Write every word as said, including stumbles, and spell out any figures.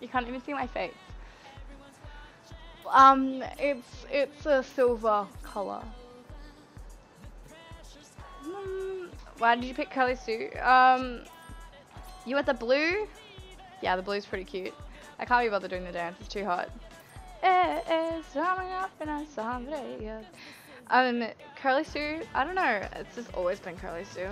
You can't even see my face. Um, it's it's a silver color. Mm, why did you pick Curly Sue? Um, you want the blue? Yeah, the blue's pretty cute. I can't be bothered doing the dance. It's too hot. It's coming up and I saw it. Um, Curly Sue. I don't know. It's just always been Curly Sue.